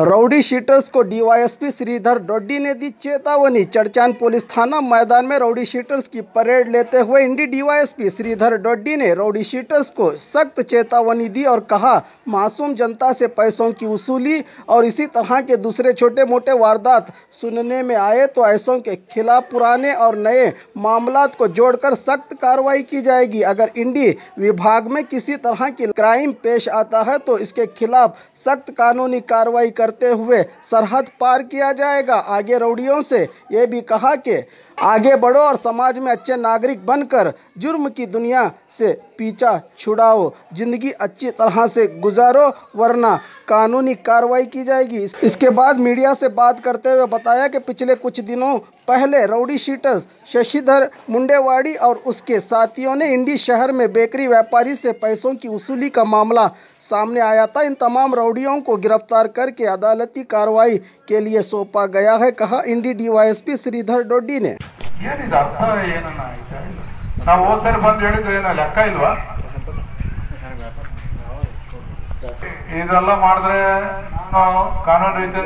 रौडी sheeters को DYSP Shridhar Doddi ने दी चेतावनी। चड़चान पुलिस थाना मैदान में रौडी शीटर्स की परेड लेते हुए इंडी डीवाईएसपी श्रीधर डोड्डी ने रौडी शीटर्स को सख्त चेतावनी दी और कहा, मासूम जनता से पैसों की वसूली और इसी तरह के दूसरे छोटे मोटे वारदात सुनने में आए तो ऐसों के खिलाफ पुराने और नए मामलात को जोड़कर सख्त कार्रवाई की जाएगी। अगर इंडी विभाग में किसी तरह की क्राइम पेश आता है तो इसके खिलाफ सख्त कानूनी कार्रवाई करते हुए सरहद पार किया जाएगा। आगे रौडियों से ये भी कहा कि आगे बढ़ो और समाज में अच्छे नागरिक बनकर जुर्म की दुनिया से पीछा छुड़ाओ, जिंदगी अच्छी तरह से गुजारो वरना कानूनी कार्रवाई की जाएगी। इसके बाद मीडिया से बात करते हुए बताया कि पिछले कुछ दिनों पहले रौडी शीटर्स शशिधर मुंडेवाड़ी और उसके साथियों ने इंडी शहर में बेकरी व्यापारी से पैसों की वसूली का मामला सामने आया था। इन तमाम रौडियों को गिरफ्तार करके अदालती कार्रवाई के लिए सौंपा गया है, कहा इंडी डीवाईएसपी श्रीधर डोड्डी ने। कानून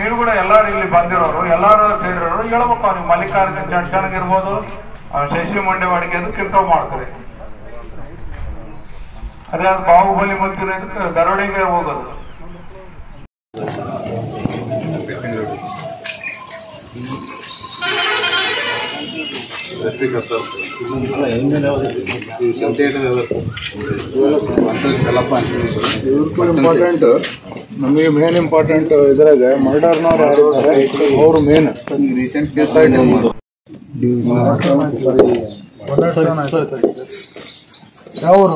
रीतिया बेरे बंदी मलिकार्जुन जटिबशि शशि मुंडेवाड़ी किंतरी अद बाहुबली मुंतिर दरोडे ಇಂಪಾರ್ಟೆಂಟ್ ನಮಗೆ ಮೇನ್ ಇಂಪಾರ್ಟೆಂಟ್ ಇದರಾಗ ಮರ್ಡರ್ ನೋ ಅವರು ಮೇನ್ ಈ ರೀಸೆಂಟ್ ಕೇಸ್ ಐಟಂ ಅವರು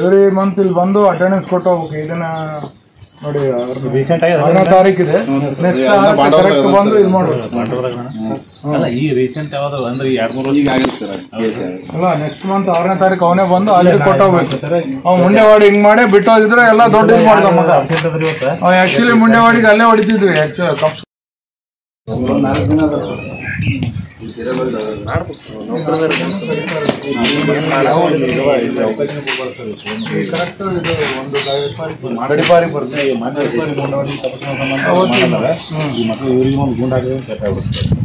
ಎವ್ರಿ ಮಂತ್ ಇಲ್ಲಿ ಬಂದು ಅಟೆಂಡೆನ್ಸ್ ಕೊಟ್ಟು ಹೋಗಬೇಕು। ಇದನ್ನ ನೋಡಿ ರೀಸೆಂಟ್ ಆಗಿ 10ನೇ ತಾರೀಖು ಇದೆ ನೆಕ್ಸ್ಟ್ ಕರೆಕ್ಟ್ ಬಂದು ಇದು ಮಾಡೋಣ ಅಲ್ಲ ಈ ರೀಸೆಂಟ್ ಯಾವಾಗ ಅಂದ್ರೆ 2-3 ರೋಜಿ ಆಗಿಲ್ಲ ಸರ್ ಅಲ್ಲ ನೆಕ್ಸ್ಟ್ ಮಂತ್ 6ನೇ ತಾರೀಖು ಅವನೇ ಬಂದು ಅಲ್ಲಿ ಕೊಟ್ಟು ಹೋಗಬೇಕು ಸರ್ ಅವ ಮುಂಡೆವಾಡಿ ಹಿಂಗ್ ಮಾಡಿ ಬಿಟ್ಟು ಹೋಗಿದ್ರೆ ಎಲ್ಲ ದೊಡ್ಡ ಇದು ಮಾಡ್ತಾನೆ ಮಗ ಅವ ಆಕ್ಚುಲಿ ಮುಂಡೆವಾಡಿಗೆ ಅಲ್ಲೇ ಹೊಡಿತಿದ್ವಿ ಆಕ್ಚುಲಿ 4 ದಿನ गुंडा